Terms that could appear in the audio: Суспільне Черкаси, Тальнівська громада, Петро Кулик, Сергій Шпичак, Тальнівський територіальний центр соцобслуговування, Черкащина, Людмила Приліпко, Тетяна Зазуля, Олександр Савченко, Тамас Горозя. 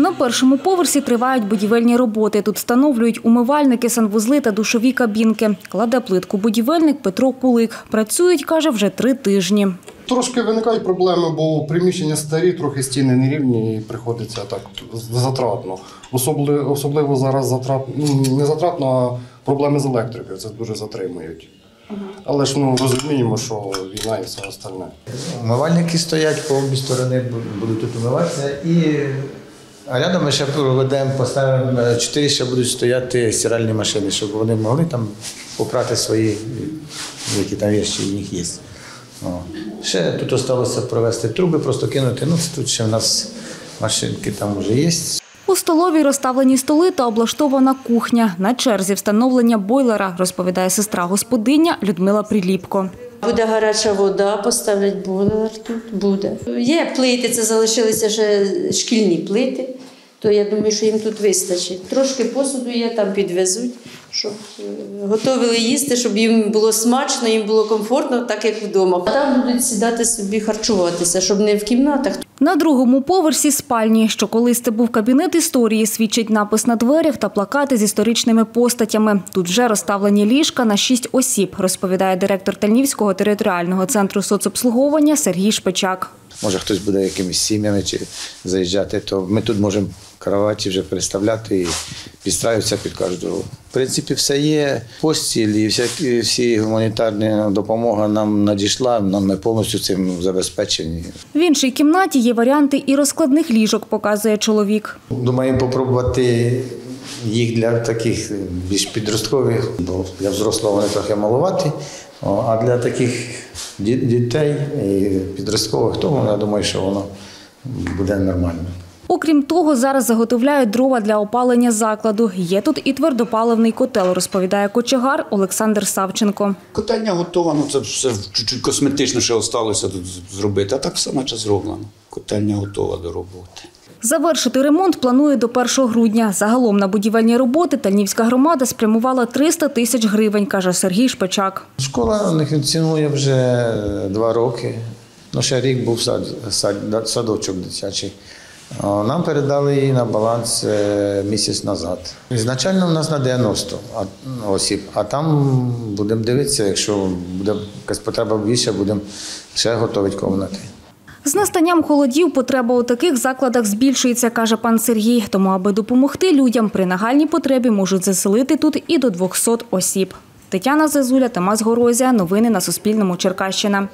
На першому поверсі тривають будівельні роботи. Тут встановлюють умивальники, санвузли та душові кабінки. Кладе плитку будівельник Петро Кулик. Працюють, каже, вже 3 тижні. Трошки виникають проблеми, бо приміщення старі, трохи стіни нерівні і приходиться так затратно. Особливо зараз не затратно, а проблеми з електрикою. Це дуже затримують. Але ж розуміємо, що війна і все остальне. Умивальники стоять, по обі сторони будуть тут умиватися. А рядом ми ще проведемо, поставимо 4, ще будуть стояти стиральні машини, щоб вони могли там попрати свої, які там речі в них є. О. Ще тут залишилося провести труби, просто кинути. Тут ще в нас машинки там вже є. У столовій розставлені столи та облаштована кухня. На черзі встановлення бойлера, розповідає сестра господиня Людмила Приліпко. Буде гаряча вода, поставлять бойлер, тут буде. Є плити, це залишилися ще шкільні плити, то я думаю, що їм тут вистачить. Трошки посуду є, там підвезуть, щоб готовили їсти, щоб їм було смачно, їм було комфортно, так як вдома. А там будуть сідати собі харчуватися, щоб не в кімнатах. На другому поверсі спальні, що колись це був кабінет історії, свідчить напис на дверях та плакати з історичними постатями. Тут вже розставлені ліжка на 6 осіб, розповідає директор Тальнівського територіального центру соцобслуговування Сергій Шпичак. Може, хтось буде якимись сім'ями чи заїжджати, то ми тут можемо кроваті вже переставляти і підстраюватися під кожного. В принципі, все є. Постіль і всі гуманітарна допомога нам надійшла, ми повністю цим забезпечені. В іншій кімнаті є варіанти і розкладних ліжок, показує чоловік. Думаємо попробувати їх для таких більш підросткових, бо для взрослого вони трохи маловаті, а для таких дітей і підросткових, то я думаю, що воно буде нормально. Окрім того, зараз заготовляють дрова для опалення закладу. Є тут і твердопаливний котел, розповідає кочегар Олександр Савченко. Котельня готова, це все чуть-чуть косметично ще залишилося тут зробити, а так все наче зроблено. Котельня готова до роботи. Завершити ремонт планує до 1 грудня. Загалом на будівельні роботи Тальнівська громада спрямувала 300 000 гривень, каже Сергій Шпичак. Школа не функціонує вже 2 роки. Ще рік був садочок дитячий. Нам передали її на баланс місяць назад. Ізначально в нас на 90 осіб, а там будемо дивитися, якщо буде якась потреба більше, будемо ще готувати кімнати. З настанням холодів потреба у таких закладах збільшується, каже пан Сергій. Тому, аби допомогти людям, при нагальній потребі можуть заселити тут і до 200 осіб. Тетяна Зазуля, Тамас Горозя. Новини на Суспільному. Черкащина.